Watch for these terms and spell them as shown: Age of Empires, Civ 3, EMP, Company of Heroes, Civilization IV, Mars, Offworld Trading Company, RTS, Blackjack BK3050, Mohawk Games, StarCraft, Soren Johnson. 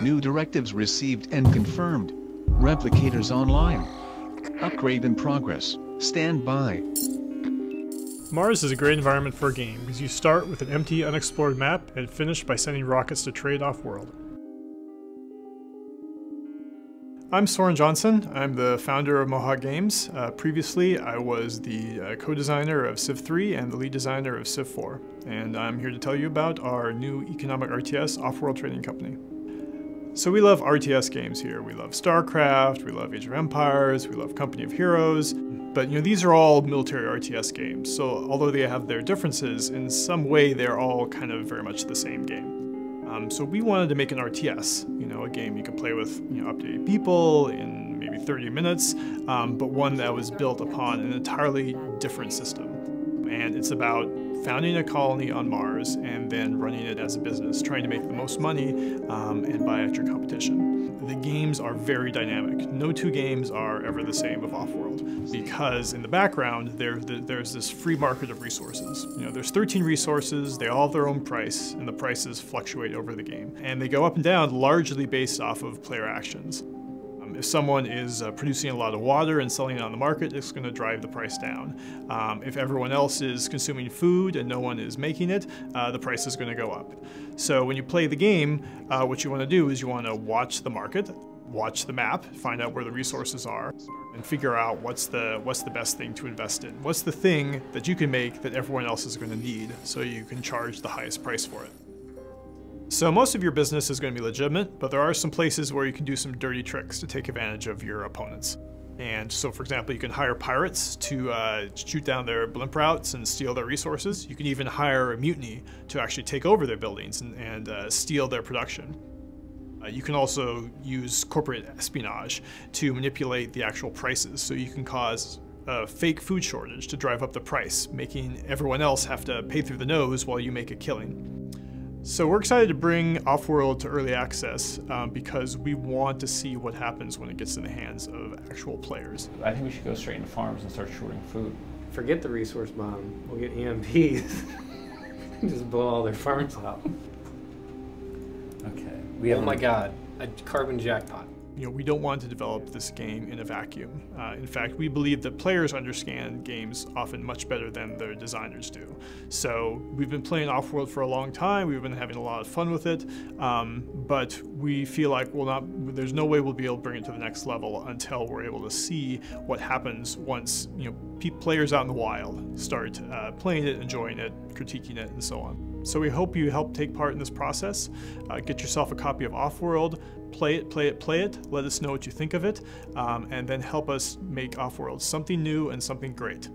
New directives received and confirmed. Replicators online. Upgrade in progress. Stand by. Mars is a great environment for a game because you start with an empty, unexplored map and finish by sending rockets to trade off-world. I'm Soren Johnson. I'm the founder of Mohawk Games. Previously, I was the co-designer of Civ 3 and the lead designer of Civ 4. And I'm here to tell you about our new economic RTS, Offworld Trading Company. So we love RTS games here. We love StarCraft, we love Age of Empires, we love Company of Heroes. But you know, these are all military RTS games, so although they have their differences, in some way they're all kind of very much the same game. So we wanted to make an RTS, you know, a game you could play with, you know, up to 8 people in maybe 30 minutes, but one that was built upon an entirely different system. And it's about founding a colony on Mars and then running it as a business, trying to make the most money and buy out your competition. The games are very dynamic. No two games are ever the same of Offworld because in the background there's this free market of resources. You know, there's 13 resources, they all have their own price, and the prices fluctuate over the game. And they go up and down largely based off of player actions. If someone is producing a lot of water and selling it on the market, it's going to drive the price down. If everyone else is consuming food and no one is making it, the price is going to go up. So when you play the game, what you want to do is you want to watch the market, watch the map, find out where the resources are, and figure out what's the best thing to invest in. What's the thing that you can make that everyone else is going to need so you can charge the highest price for it. So most of your business is going to be legitimate, but there are some places where you can do some dirty tricks to take advantage of your opponents. And so, for example, you can hire pirates to shoot down their blimp routes and steal their resources. You can even hire a mutiny to actually take over their buildings and steal their production. You can also use corporate espionage to manipulate the actual prices, so you can cause a fake food shortage to drive up the price, making everyone else have to pay through the nose while you make a killing. So we're excited to bring Offworld to early access because we want to see what happens when it gets in the hands of actual players. I think we should go straight into farms and start shorting food. Forget the resource bomb. We'll get EMPs. Just blow all their farms up. Okay. Oh my God, a carbon jackpot. You know, we don't want to develop this game in a vacuum. In fact, we believe that players understand games often much better than their designers do. So we've been playing Offworld for a long time. We've been having a lot of fun with it, but we feel like there's no way we'll be able to bring it to the next level until we're able to see what happens once, you know, players out in the wild start playing it, enjoying it, critiquing it, and so on. So we hope you help take part in this process. Get yourself a copy of Offworld, play it, let us know what you think of it, and then help us make Offworld something new and something great.